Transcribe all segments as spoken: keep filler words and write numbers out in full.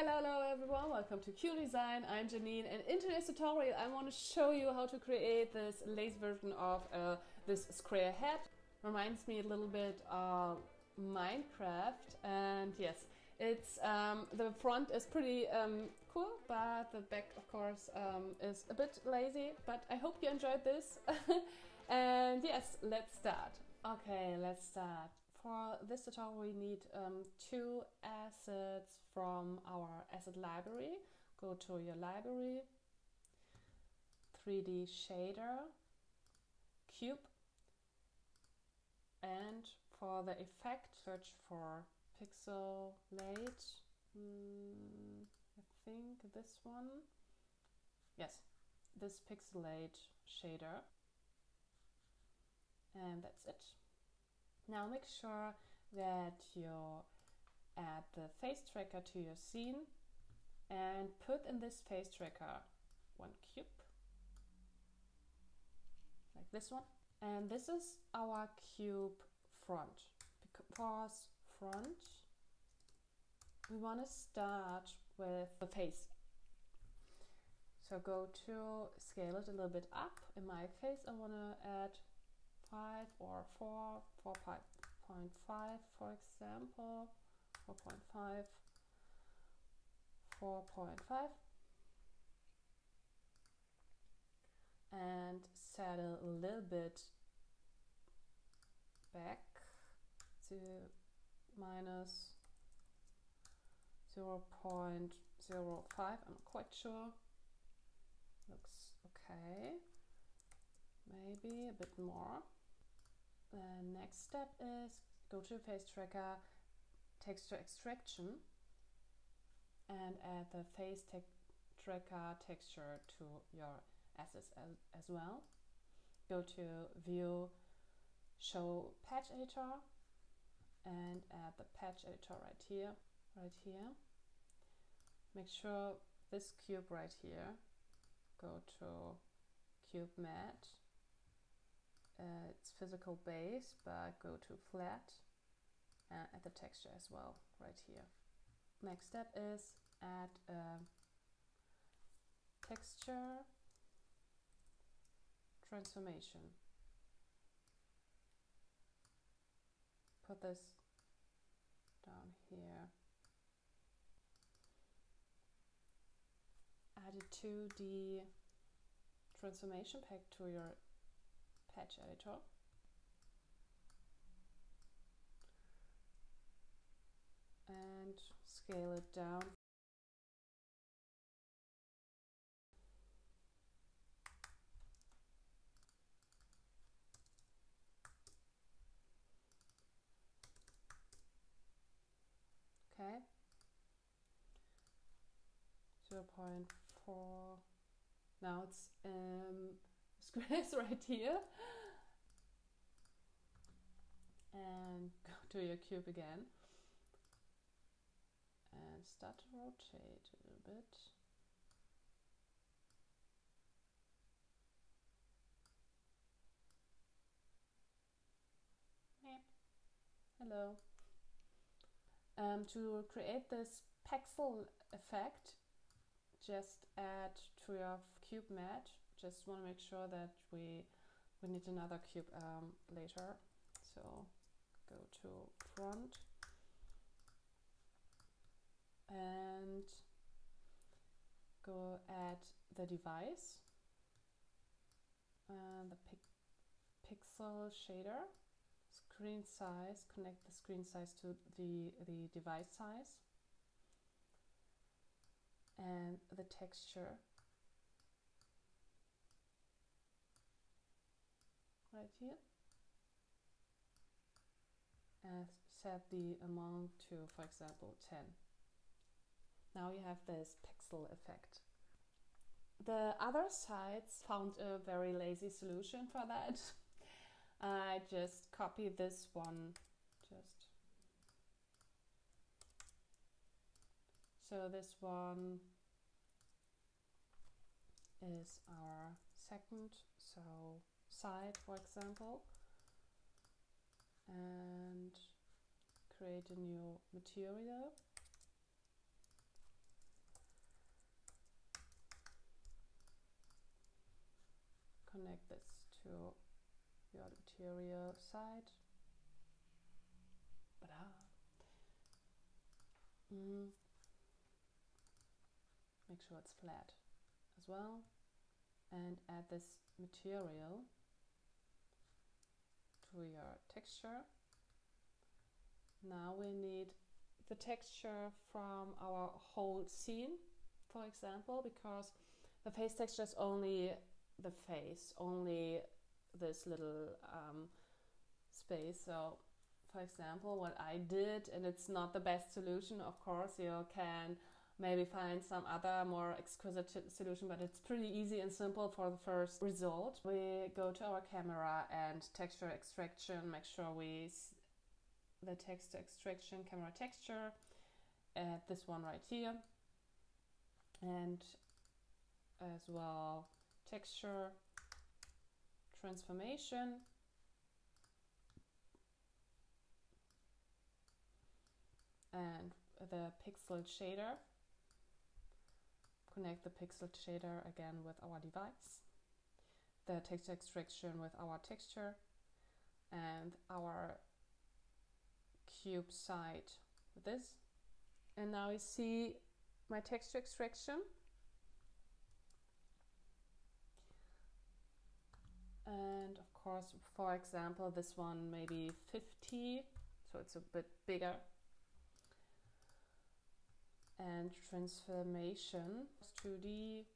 Hello, hello everyone, welcome to Q Design. I'm Janine, and in today's tutorial I want to show you how to create this lace version of uh, this square head. Reminds me a little bit of Minecraft, and yes, it's um, the front is pretty um, cool, but the back of course um, is a bit lazy, but I hope you enjoyed this. And yes, let's start. Okay, let's start. For this tutorial we need um, two assets from our asset library. Go to your library, three D shader, cube, and for the effect search for pixelate, mm, I think this one, yes, this pixelate shader, and that's it. Now make sure that you add the face tracker to your scene and put in this face tracker one cube, like this one. And this is our cube front, because front, we want to start with the face. So go to scale it a little bit up. In my case, I want to add five or four, four point five for example, four point five, four point five, and settle a little bit back to minus zero point zero five, I'm quite sure, looks okay, maybe a bit more. The next step is go to face tracker, texture extraction, and add the face te tracker texture to your assets as, as well. Go to view, show patch editor, and add the patch editor right here, right here. Make sure this cube right here, go to Cube Mat. Uh, it's physical base, but go to flat and add the texture as well right here. Next step is add a texture transformation. Put this down here. Add a two D transformation pack to your patch editor. And scale it down. Okay. zero point four. Now it's um, squares right here, and go to your cube again and start to rotate a little bit. Meep. Hello. Um, to create this pixel effect, just add to your cube mat. Just want to make sure that we we need another cube um, later. So go to front and go add the device and the pic pixel shader, screen size. Connect the screen size to the the device size. And the texture right here, and set the amount to, for example, ten. Now you have this pixel effect. The other sites found a very lazy solution for that. I just copy this one, just So this one is our second so side, for example, and create a new material connect this to your interior side. Mm. Make sure it's flat as well, and add this material to your texture. Now we need the texture from our whole scene, for example, because the face texture is only the face, only this little um, space. So, for example, what I did, and it's not the best solution, of course, you can maybe find some other more exquisite solution, but it's pretty easy and simple for the first result. We go to our camera and texture extraction, make sure we see the texture extraction, camera texture, add this one right here, and as well texture transformation. And the pixel shader, connect the pixel shader again with our device, the texture extraction with our texture, and our cube side with this. And now you see my texture extraction, and of course, for example, this one maybe fifty, so it's a bit bigger. And transformation, two D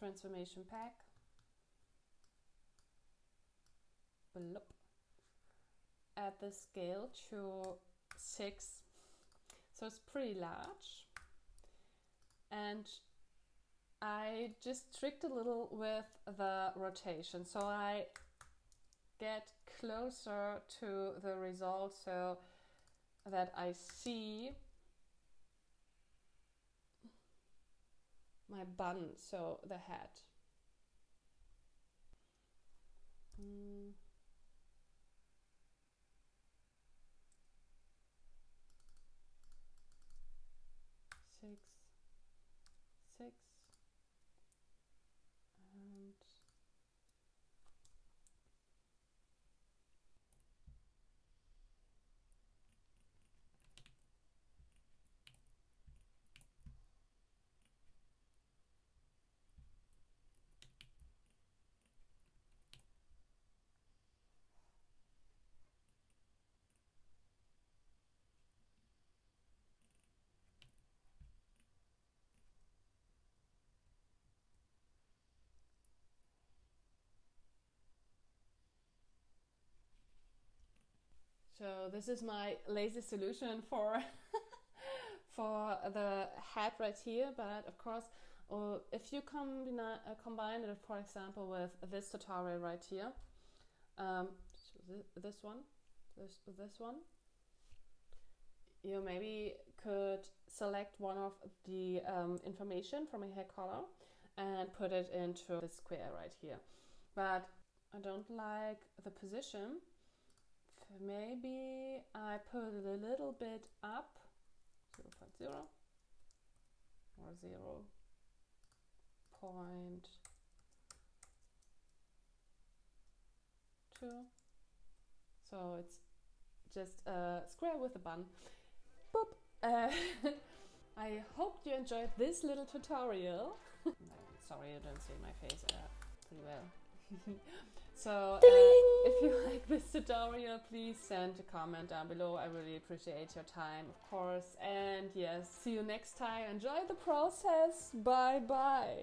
transformation pack. Bloop. Add the scale to six, so it's pretty large. And I just tricked a little with the rotation, so I get closer to the result so that I see my bun, so the hat. Mm. Six, six, and so this is my lazy solution for for the hat right here. But of course, uh, if you combine, uh, combine it, for example, with this tutorial right here, um, so th this one, this this one, you maybe could select one of the um, information from a hair color and put it into the square right here. But I don't like the position. Maybe I put it a little bit up, zero point zero or zero point two, so it's just a square with a bun. Boop. Uh, I hope you enjoyed this little tutorial. Sorry, you don't see my face uh, pretty well. So uh, if you like this tutorial, please send a comment down below. I really appreciate your time, of course. And yes, see you next time. Enjoy the process. Bye bye.